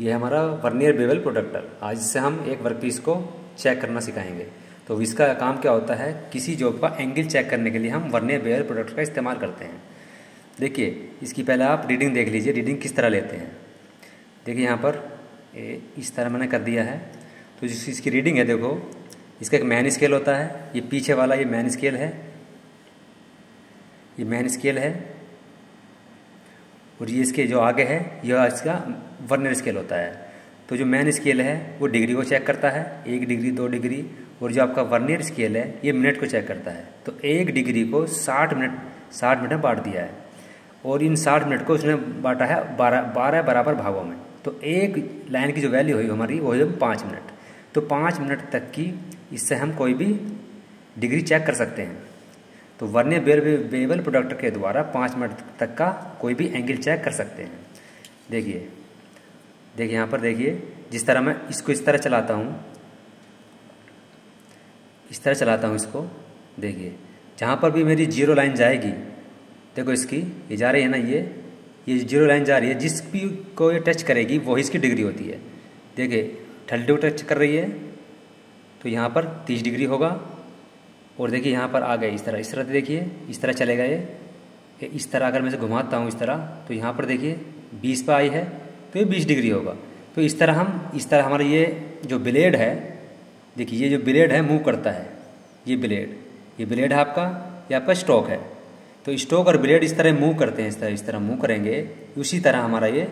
ये हमारा vernier bevel protractor. आज से हम एक वर्कपीस को चेक करना सिखाएंगे। तो इसका काम क्या होता है, किसी जॉब का एंगल चेक करने के लिए हम वर्नियर बेवल प्रोट्रैक्टर का इस्तेमाल करते हैं। देखिए इसकी पहले आप रीडिंग देख लीजिए, रीडिंग किस तरह लेते हैं। देखिए यहाँ पर इस तरह मैंने कर दिया है। तो जिस इसकी रीडिंग है, देखो इसका एक मैन स्केल होता है, ये पीछे वाला ये मैन स्केल है, ये मैन स्केल है, और ये इसके जो आगे है यह इसका वर्नियर स्केल होता है। तो जो मैन स्केल है वो डिग्री को चेक करता है, 1 डिग्री 2 डिग्री, और जो आपका वर्नियर स्केल है ये मिनट को चेक करता है। तो 1 डिग्री को 60 मिनट में बांट दिया है, और इन 60 मिनट को उसने बांटा है 12 बराबर भागों में। तो एक लाइन की जो वैल्यू हुई हमारी वो है 5 मिनट। तो 5 मिनट तक की इससे हम कोई भी डिग्री चेक कर सकते हैं। तो वर्नियर बेवल प्रोट्रैक्टर के द्वारा 5 मिनट तक का कोई भी एंगल चेक कर सकते हैं। देखिए देखिए यहाँ पर देखिए, जिस तरह मैं इसको इस तरह चलाता हूँ, इस तरह चलाता हूँ इसको, देखिए जहाँ पर भी मेरी जीरो लाइन जाएगी, देखो इसकी ये जा रही है ना, ये जीरो लाइन जा रही है, जिस भी को ये टच करेगी वही इसकी डिग्री होती है। देखिए 30 टच कर रही है तो यहाँ पर 30 डिग्री होगा। और देखिए यहाँ पर आ गए इस तरह देखिए इस तरह चलेगा ये। इस तरह अगर मैं इसे घुमाता हूँ इस तरह, तो यहाँ पर देखिए 20 पर आई है तो ये 20 डिग्री होगा। तो इस तरह हमारा ये जो ब्लेड है, देखिए ये जो ब्लेड है मूव करता है, ये ब्लेड है आपका, ये आपका स्टॉक है। तो स्टॉक और ब्लेड इस तरह मूव करते हैं, इस तरह मूव करेंगे, उसी तरह हमारा ये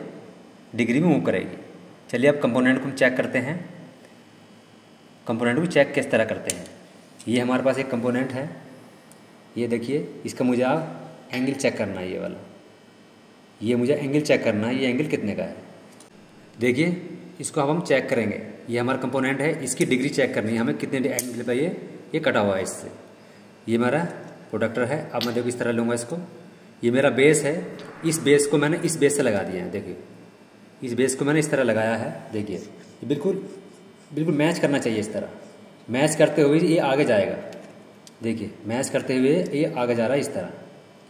डिग्री भी मूव करेगी। चलिए अब कंपोनेंट को चेक करते हैं। कंपोनेंट को चेक किस तरह करते हैं, ये हमारे पास एक कंपोनेंट है, ये देखिए इसका मुझे आप एंगल चेक करना है, ये वाला, ये मुझे एंगल चेक करना है, ये एंगल कितने का है। देखिए इसको अब हम चेक करेंगे, ये हमारा कंपोनेंट है, इसकी डिग्री चेक करनी है हमें, कितने एंगल पर ये कटा हुआ है इससे। ये मेरा प्रोट्रैक्टर है। अब मैं देखो इस तरह लूँगा इसको, ये मेरा बेस है, इस बेस को मैंने इस बेस से लगा दिया है। देखिए इस बेस को मैंने इस तरह लगाया है, देखिए बिल्कुल बिल्कुल मैच करना चाहिए, इस तरह मैच करते हुए ये आगे जाएगा। देखिए मैच करते हुए ये आगे जा रहा है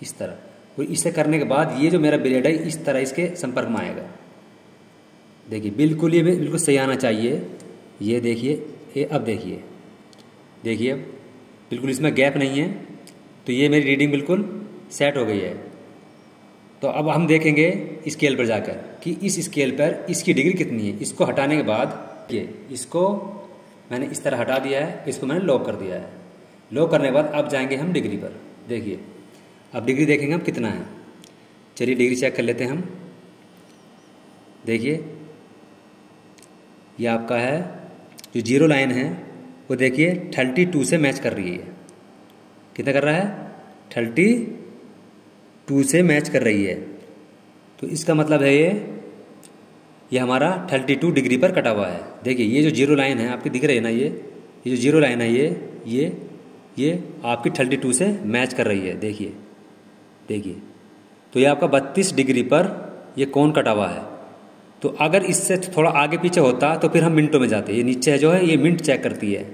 इस तरह, और इसे करने के बाद ये जो मेरा ब्लेड है इस तरह इसके संपर्क में आएगा। देखिए बिल्कुल ये बिल्कुल सही आना चाहिए, ये देखिए ये, अब देखिए अब बिल्कुल इसमें गैप नहीं है। तो ये मेरी रीडिंग बिल्कुल सेट हो गई है। तो अब हम देखेंगे स्केल पर जाकर कि इस स्केल पर इसकी डिग्री कितनी है। इसको हटाने के बाद ये इसको मैंने इस तरह हटा दिया है, इसको मैंने लॉक कर दिया है। लॉक करने के बाद अब जाएंगे हम डिग्री पर। देखिए अब डिग्री देखेंगे हम कितना है। चलिए डिग्री चेक कर लेते हैं हम। देखिए ये आपका है जो जीरो लाइन है वो देखिए 32 से मैच कर रही है। कितना कर रहा है, 32 से मैच कर रही है। तो इसका मतलब है ये हमारा 32 डिग्री पर कटा हुआ है। देखिए ये जो जीरो लाइन है आपकी दिख रही है ना, ये जो जीरो लाइन है ये आपकी 32 से मैच कर रही है। देखिए तो ये आपका 32 डिग्री पर ये कौन कटा हुआ है। तो अगर इससे थोड़ा आगे पीछे होता तो फिर हम मिनटों में जाते। ये नीचे जो है ये मिनट चेक करती है,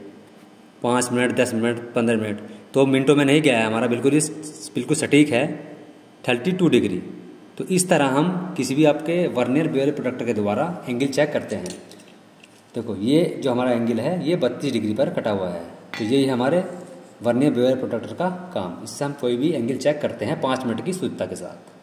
5 मिनट, 10 मिनट, 15 मिनट। तो मिनटों में नहीं गया है हमारा, बिल्कुल ये बिल्कुल सटीक है, 32 डिग्री। तो इस तरह हम किसी भी आपके वर्नियर बेवल प्रोट्रैक्टर के द्वारा एंगल चेक करते हैं। देखो ये जो हमारा एंगल है ये 32 डिग्री पर कटा हुआ है। तो यही हमारे वर्नियर बेवल प्रोट्रैक्टर का काम, इससे हम कोई भी एंगल चेक करते हैं 5 मिनट की शुद्धता के साथ।